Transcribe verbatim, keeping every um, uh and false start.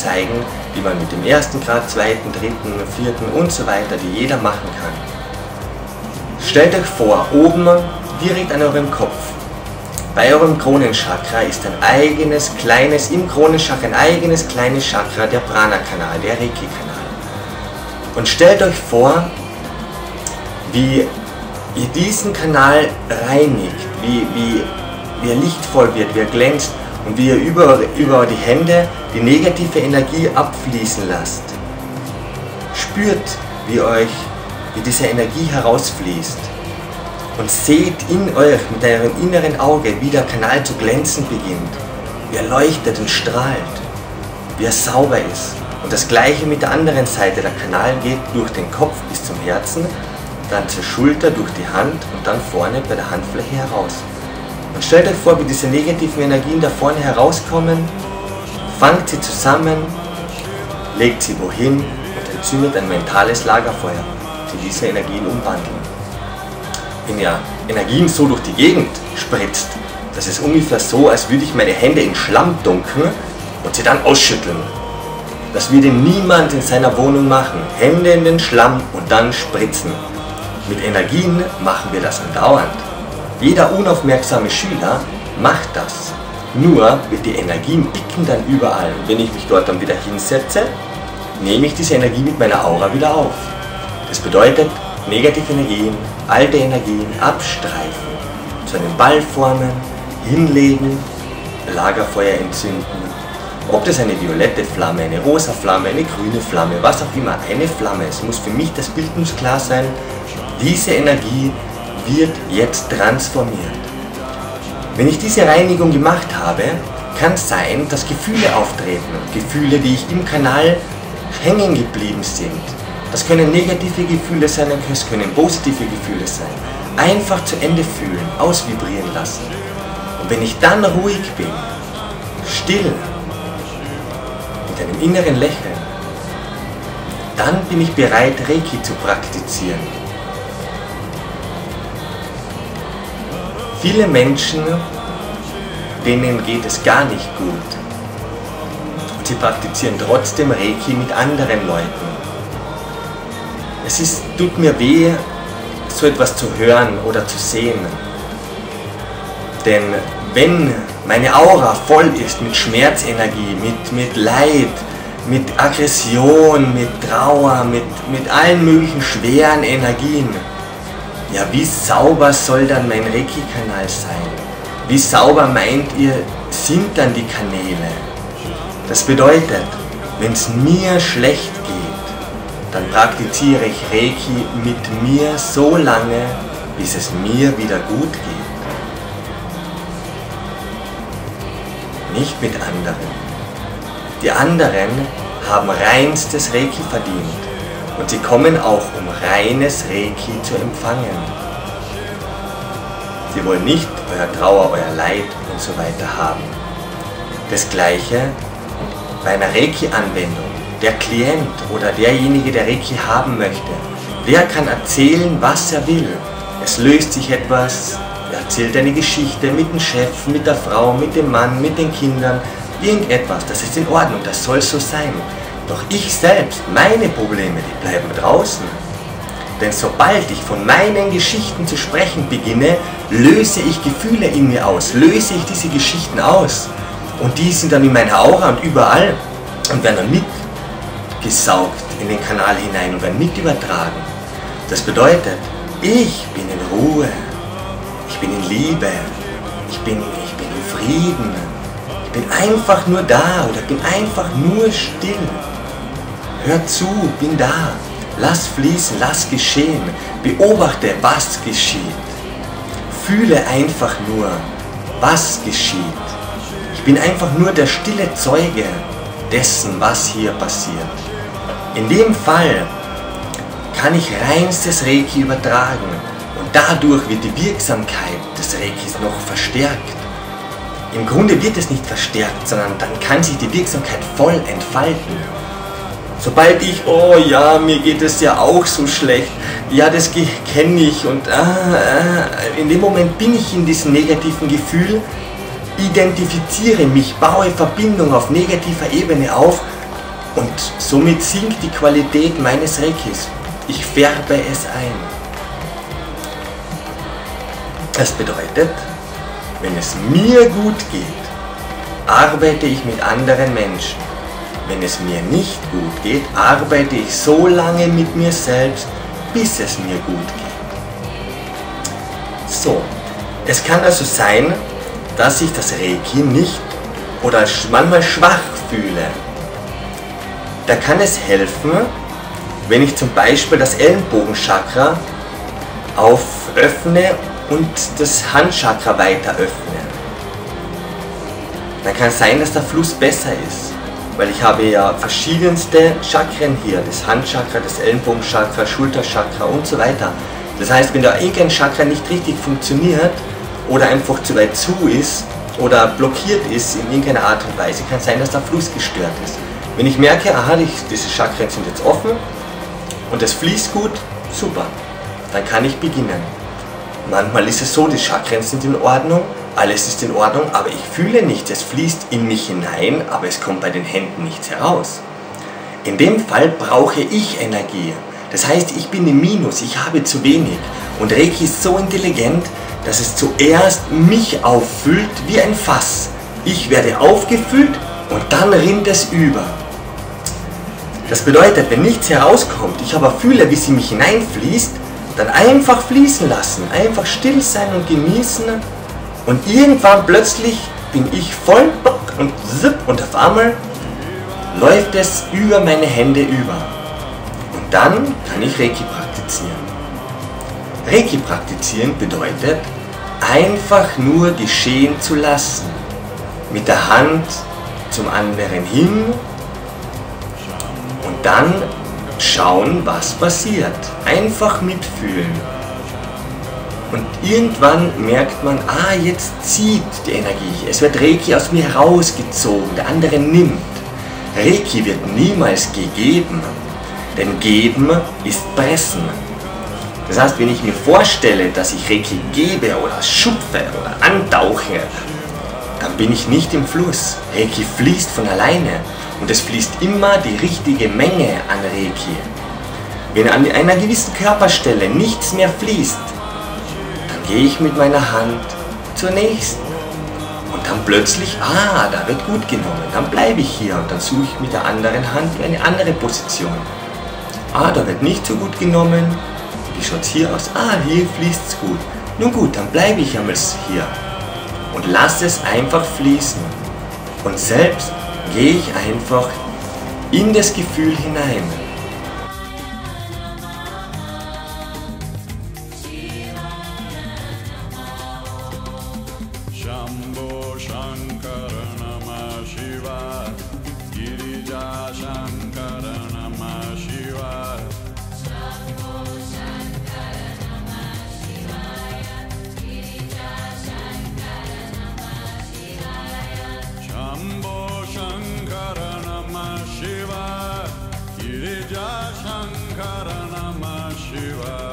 zeigen, wie man mit dem ersten Grad, zweiten, dritten, vierten und so weiter, die jeder machen kann. Stellt euch vor, oben direkt an eurem Kopf, bei eurem Kronenchakra ist ein eigenes kleines, im Kronenchakra ein eigenes kleines Chakra, der Prana-Kanal, der Reiki-Kanal. Und stellt euch vor, wie ihr diesen Kanal reinigt, wie, wie, wie er lichtvoll wird, wie er glänzt und wie ihr über, über die Hände die negative Energie abfließen lasst. Spürt, wie euch, wie diese Energie herausfließt und seht in euch, mit eurem inneren Auge, wie der Kanal zu glänzen beginnt, wie er leuchtet und strahlt, wie er sauber ist. Und das gleiche mit der anderen Seite, der Kanal geht durch den Kopf bis zum Herzen, dann zur Schulter, durch die Hand und dann vorne bei der Handfläche heraus. Und stellt euch vor, wie diese negativen Energien da vorne herauskommen, fangt sie zusammen, legt sie wohin und entzündet ein mentales Lagerfeuer, die diese Energien umwandeln. Wenn ihr Energien so durch die Gegend spritzt, das ist ungefähr so, als würde ich meine Hände in Schlamm dunkeln und sie dann ausschütteln. Das würde niemand in seiner Wohnung machen. Hände in den Schlamm und dann spritzen. Mit Energien machen wir das andauernd. Jeder unaufmerksame Schüler macht das. Nur wird die Energien picken dann überall. Und wenn ich mich dort dann wieder hinsetze, nehme ich diese Energie mit meiner Aura wieder auf. Das bedeutet, negative Energien, alte Energien abstreifen, zu einem Ball formen, hinlegen, Lagerfeuer entzünden. Ob das eine violette Flamme, eine rosa Flamme, eine grüne Flamme, was auch immer, eine Flamme, es muss für mich das Bild muss klar sein, diese Energie wird jetzt transformiert. Wenn ich diese Reinigung gemacht habe, kann es sein, dass Gefühle auftreten, Gefühle, die ich im Kanal hängen geblieben sind. Das können negative Gefühle sein, es können positive Gefühle sein. Einfach zu Ende fühlen, ausvibrieren lassen. Und wenn ich dann ruhig bin, still, mit einem inneren Lächeln, dann bin ich bereit, Reiki zu praktizieren. Viele Menschen, denen geht es gar nicht gut. Und sie praktizieren trotzdem Reiki mit anderen Leuten. Es ist, tut mir weh, so etwas zu hören oder zu sehen. Denn wenn meine Aura voll ist mit Schmerzenergie, mit, mit Leid, mit Aggression, mit Trauer, mit, mit allen möglichen schweren Energien, ja, wie sauber soll dann mein Reiki-Kanal sein? Wie sauber, meint ihr, sind dann die Kanäle? Das bedeutet, wenn es mir schlecht geht, dann praktiziere ich Reiki mit mir so lange, bis es mir wieder gut geht. Nicht mit anderen. Die anderen haben reinstes Reiki verdient und sie kommen auch, um reines Reiki zu empfangen. Sie wollen nicht euer Trauer, euer Leid und so weiter haben. Das Gleiche bei einer Reiki-Anwendung. Der Klient oder derjenige, der Reiki haben möchte, der kann erzählen, was er will. Es löst sich etwas, er erzählt eine Geschichte mit dem Chef, mit der Frau, mit dem Mann, mit den Kindern, irgendetwas, das ist in Ordnung, das soll so sein. Doch ich selbst, meine Probleme, die bleiben draußen. Denn sobald ich von meinen Geschichten zu sprechen beginne, löse ich Gefühle in mir aus, löse ich diese Geschichten aus. Und die sind dann in meiner Aura und überall und werden dann mit gesaugt in den Kanal hinein und werden mit übertragen. Das bedeutet, ich bin in Ruhe, ich bin in Liebe, ich bin, ich bin in Frieden, ich bin einfach nur da oder bin einfach nur still. Hör zu, bin da, lass fließen, lass geschehen, beobachte, was geschieht. Fühle einfach nur, was geschieht. Ich bin einfach nur der stille Zeuge dessen, was hier passiert. In dem Fall kann ich reinstes Reiki übertragen und dadurch wird die Wirksamkeit des Reikis noch verstärkt. Im Grunde wird es nicht verstärkt, sondern dann kann sich die Wirksamkeit voll entfalten. Sobald ich, oh ja, mir geht es ja auch so schlecht, ja, das kenne ich und ah, ah, in dem Moment bin ich in diesem negativen Gefühl, identifiziere mich, baue Verbindung auf negativer Ebene auf Und somit sinkt die Qualität meines Reikis. Ich färbe es ein. Das bedeutet, wenn es mir gut geht, arbeite ich mit anderen Menschen. Wenn es mir nicht gut geht, arbeite ich so lange mit mir selbst, bis es mir gut geht. So, es kann also sein, dass ich das Reiki nicht oder manchmal schwach fühle. Da kann es helfen, wenn ich zum Beispiel das Ellenbogenchakra auföffne und das Handchakra weiter öffne. Dann kann es sein, dass der Fluss besser ist, weil ich habe ja verschiedenste Chakren hier, das Handchakra, das Ellenbogenchakra, Schulterchakra und so weiter. Das heißt, wenn da irgendein Chakra nicht richtig funktioniert oder einfach zu weit zu ist oder blockiert ist in irgendeiner Art und Weise, kann es sein, dass der Fluss gestört ist. Wenn ich merke, aha, diese Chakren sind jetzt offen und es fließt gut, super, dann kann ich beginnen. Manchmal ist es so, die Chakren sind in Ordnung, alles ist in Ordnung, aber ich fühle nichts, es fließt in mich hinein, aber es kommt bei den Händen nichts heraus. In dem Fall brauche ich Energie, das heißt, ich bin im Minus, ich habe zu wenig. Und Reiki ist so intelligent, dass es zuerst mich auffüllt wie ein Fass. Ich werde aufgefüllt und dann rinnt es über. Das bedeutet, wenn nichts herauskommt, ich aber fühle, wie sie mich hineinfließt, dann einfach fließen lassen, einfach still sein und genießen, und irgendwann plötzlich bin ich voll und zipp und auf einmal läuft es über meine Hände über. Und dann kann ich Reiki praktizieren. Reiki praktizieren bedeutet, einfach nur geschehen zu lassen. Mit der Hand zum anderen hin und dann schauen, was passiert. Einfach mitfühlen. Und irgendwann merkt man, ah, jetzt zieht die Energie. Es wird Reiki aus mir herausgezogen, der andere nimmt. Reiki wird niemals gegeben, denn geben ist pressen. Das heißt, wenn ich mir vorstelle, dass ich Reiki gebe oder schupfe oder antauche, dann bin ich nicht im Fluss. Reiki fließt von alleine und es fließt immer die richtige Menge an Reiki. Wenn an einer gewissen Körperstelle nichts mehr fließt, gehe ich mit meiner Hand zur nächsten und dann plötzlich, ah, da wird gut genommen, dann bleibe ich hier und dann suche ich mit der anderen Hand eine andere Position. Ah, da wird nicht so gut genommen, wie schaut es hier aus? Ah, hier fließt es gut. Nun gut, dann bleibe ich einmal hier und lasse es einfach fließen und selbst gehe ich einfach in das Gefühl hinein. Shambho Shankara Namah Shiva, Girija Shankara Namah Shiva. Shambho Shankara Namah Shiva, Girija Shankara Namah Shiva. Shambho Shankara Namah Shiva, Girija Shankara Namah Shiva.